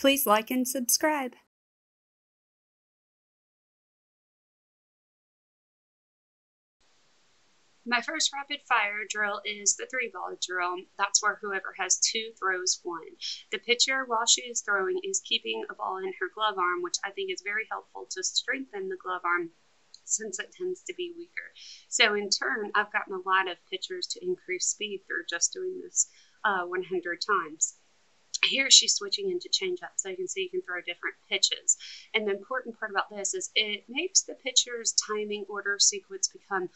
Please like and subscribe. My first rapid fire drill is the three ball drill. That's where whoever has two throws one. The pitcher, while she is throwing, is keeping a ball in her glove arm, which I think is very helpful to strengthen the glove arm since it tends to be weaker. So in turn, I've gotten a lot of pitchers to increase speed through just doing this 100 times. Here she's switching into change-up, so you can see you can throw different pitches. And the important part about this is it makes the pitcher's timing order sequence become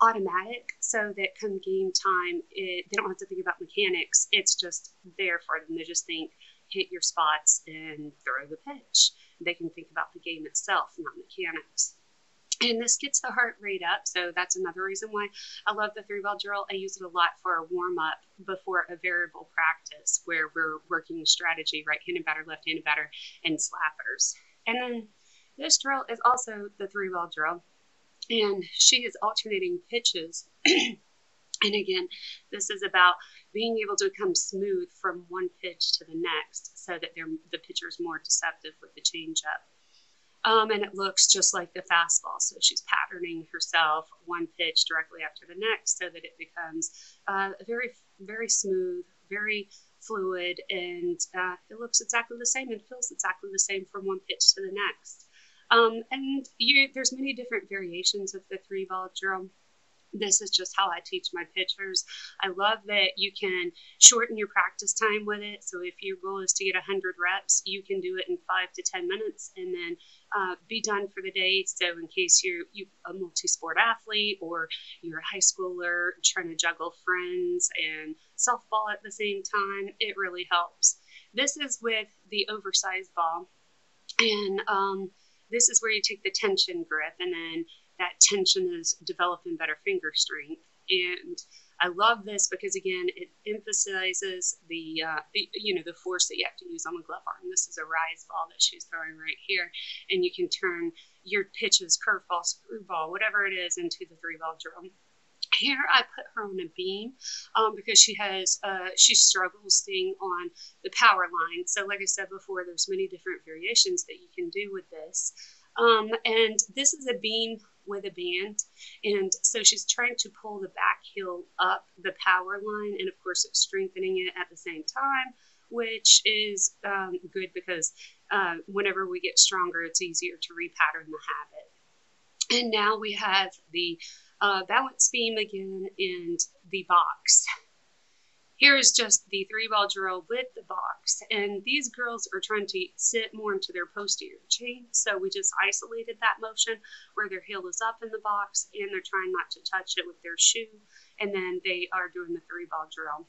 automatic so that come game time, they don't have to think about mechanics. It's just there for them. They just think, hit your spots and throw the pitch. They can think about the game itself, not mechanics. And this gets the heart rate up, so that's another reason why I love the three-ball drill. I use it a lot for a warm-up before a variable practice where we're working strategy, right-handed batter, left-handed batter, and slappers. And then this drill is also the three-ball drill, and she is alternating pitches. And again, this is about being able to become smooth from one pitch to the next so that the pitcher is more deceptive with the change-up. And it looks just like the fastball. So she's patterning herself one pitch directly after the next so that it becomes very, very smooth, very fluid, and it looks exactly the same and feels exactly the same from one pitch to the next. There's many different variations of the three-ball drill. This is just how I teach my pitchers. I love that you can shorten your practice time with it. So if your goal is to get 100 reps, you can do it in 5 to 10 minutes and then be done for the day. So in case you're a multi-sport athlete or you're a high schooler trying to juggle friends and softball at the same time, it really helps. This is with the oversized ball. And this is where you take the tension grip, and then that tension is developing better finger strength. And I love this because, again, it emphasizes the force that you have to use on the glove arm. This is a rise ball that she's throwing right here. And you can turn your pitches, curveball, screwball, whatever it is, into the three-ball drill. Here I put her on a beam because she struggles staying on the power line. So like I said before, there's many different variations that you can do with this. And this is a beam with a band, and so she's trying to pull the back heel up the power line, and of course it's strengthening it at the same time, which is good because whenever we get stronger, it's easier to repattern the habit. And now we have the balance beam again and the box. Here is just the three-ball drill with the box, and these girls are trying to sit more into their posterior chain, so we just isolated that motion where their heel is up in the box, and they're trying not to touch it with their shoe, and then they are doing the three-ball drill.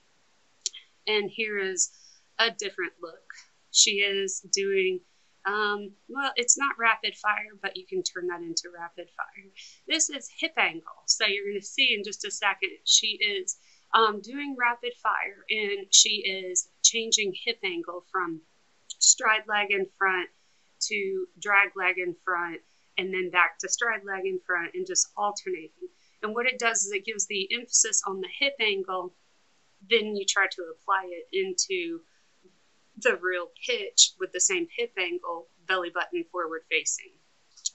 And here is a different look. She is doing, well, it's not rapid fire, but you can turn that into rapid fire. This is hip angle, so you're going to see in just a second she is doing rapid fire, and she is changing hip angle from stride leg in front to drag leg in front, and then back to stride leg in front, and just alternating. And what it does is it gives the emphasis on the hip angle, then you try to apply it into the real pitch with the same hip angle, belly button forward facing,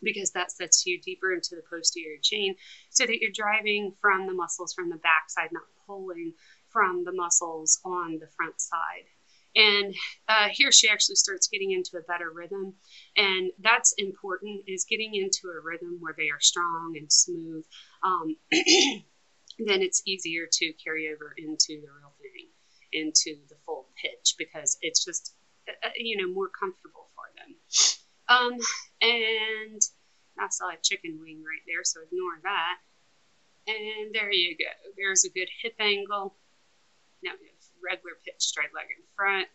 because that sets you deeper into the posterior chain so that you're driving from the muscles from the back side, not pulling from the muscles on the front side. And here she actually starts getting into a better rhythm. And that's important, is getting into a rhythm where they are strong and smooth. Then it's easier to carry over into the real thing, into the full pitch, because it's just, more comfortable for them. And I saw a chicken wing right there, so ignore that. And there you go. There's a good hip angle. Now we have regular pitch, straight leg in front,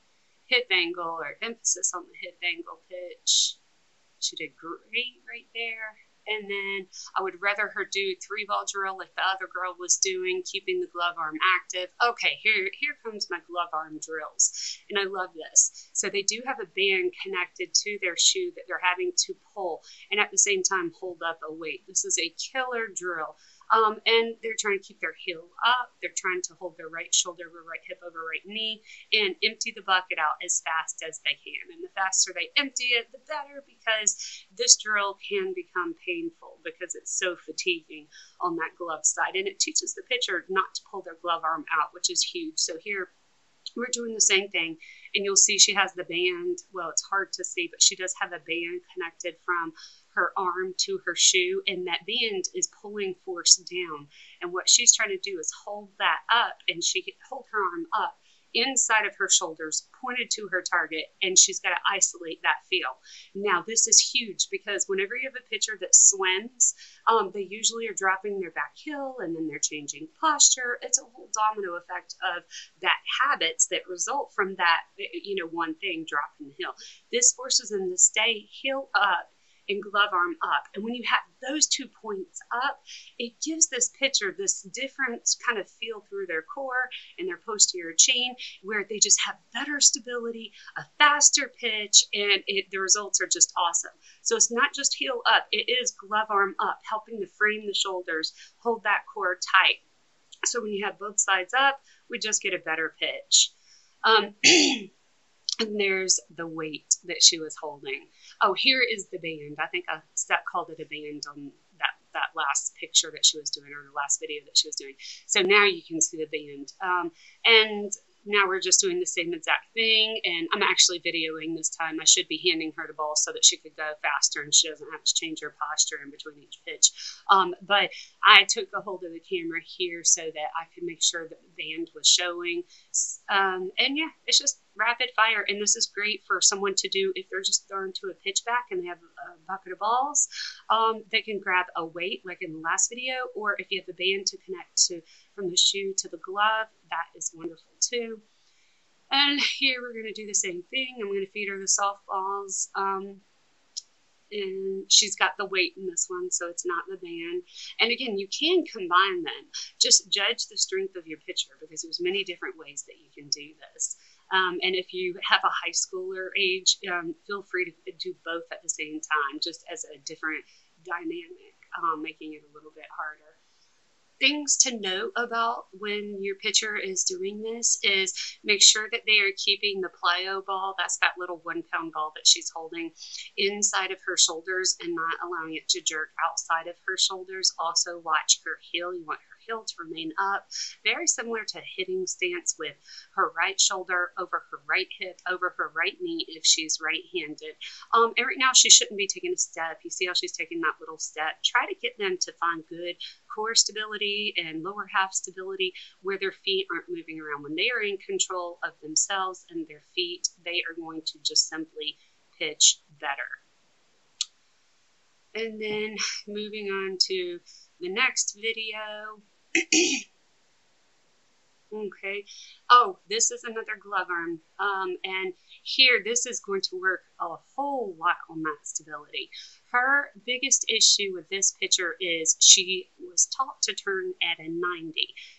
hip angle, or emphasis on the hip angle pitch. She did great right there. And then I would rather her do three-ball drill like the other girl was doing, keeping the glove arm active. Okay, here comes my glove arm drills. And I love this. So they do have a band connected to their shoe that they're having to pull and at the same time hold up a weight. This is a killer drill. And they're trying to keep their heel up. They're trying to hold their right shoulder over right hip over right knee and empty the bucket out as fast as they can. And the faster they empty it, the better, because this drill can become painful because it's so fatiguing on that glove side. And it teaches the pitcher not to pull their glove arm out, which is huge. So here we're doing the same thing, and you'll see she has the band. Well, it's hard to see, but she does have a band connected from her arm to her shoe, and that band is pulling force down. And what she's trying to do is hold that up, and she can hold her arm up inside of her shoulders, pointed to her target, and she's got to isolate that feel. Now, this is huge because whenever you have a pitcher that swims, they usually are dropping their back heel and then they're changing posture. It's a whole domino effect of that habits that result from that, one thing, dropping the heel. This forces them to stay heel up and glove arm up. And when you have those 2 points up, it gives this pitcher this different kind of feel through their core and their posterior chain, where they just have better stability, a faster pitch, and the results are just awesome. So it's not just heel up, it is glove arm up, helping to frame the shoulders, hold that core tight. So when you have both sides up, we just get a better pitch. And there's the weight that she was holding. Oh, here is the band. I think a step called it a band on that last picture that she was doing, or the last video that she was doing. So now you can see the band. And now we're just doing the same exact thing. And I'm actually videoing this time. I should be handing her the ball so that she could go faster and she doesn't have to change her posture in between each pitch. But I took a hold of the camera here so that I could make sure that the band was showing. And yeah, it's just rapid fire. And this is great for someone to do if they're just thrown to a pitch back and they have a bucket of balls. They can grab a weight like in the last video, or if you have a band to connect to from the shoe to the glove, that is wonderful too. And here we're going to do the same thing. I'm going to feed her the softballs. And she's got the weight in this one, so it's not the band. And again, you can combine them. Just judge the strength of your pitcher, because there's many different ways that you can do this. And if you have a high schooler age, feel free to do both at the same time, just as a different dynamic, making it a little bit harder. Things to note about when your pitcher is doing this is make sure that they are keeping the plyo ball, that's that little 1-pound ball that she's holding, inside of her shoulders and not allowing it to jerk outside of her shoulders. Also watch her heel. You want her heel to remain up, very similar to hitting stance, with her right shoulder over her right hip, over her right knee if she's right-handed. And right now she shouldn't be taking a step. You see how she's taking that little step. Try to get them to find good core stability and lower half stability where their feet aren't moving around. When they are in control of themselves and their feet, they are going to just simply pitch better. And then moving on to the next video. Okay. Oh, this is another glove arm. And here, this is going to work a whole lot on that stability. Her biggest issue with this pitcher is she was taught to turn at a 90.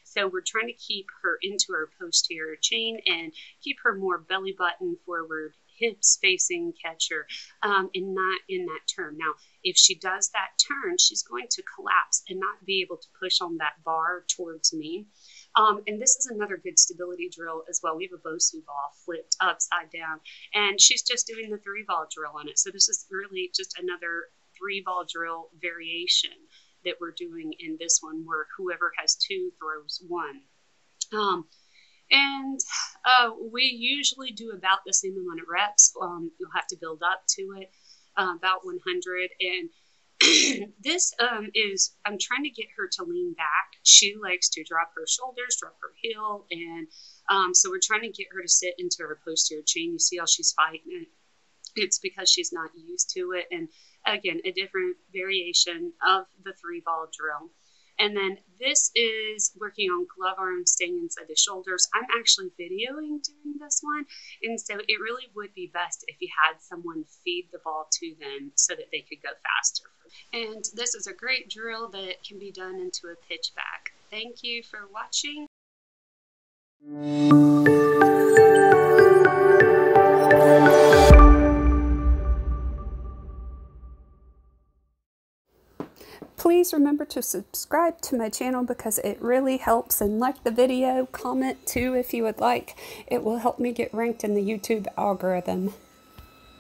So we're trying to keep her into her posterior chain and keep her more belly button forward, hips facing catcher, and not in that turn. Now, if she does that turn, she's going to collapse and not be able to push on that bar towards me. And this is another good stability drill as well. We have a BOSU ball flipped upside down, and she's just doing the 3-ball drill on it. So this is really just another 3-ball drill variation that we're doing in this one, where whoever has 2 throws 1. And we usually do about the same amount of reps. You'll have to build up to it, about 100. And this I'm trying to get her to lean back. She likes to drop her shoulders, drop her heel, and so we're trying to get her to sit into her posterior chain. You see how she's fighting it? It's because she's not used to it. And again, a different variation of the 3-ball drill. And then this is working on glove arms, staying inside the shoulders. I'm actually videoing doing this one. And so it really would be best if you had someone feed the ball to them so that they could go faster. And this is a great drill that can be done into a pitch back. Thank you for watching. please remember to subscribe to my channel because it really helps, and like the video, comment too if you would like. It will help me get ranked in the YouTube algorithm.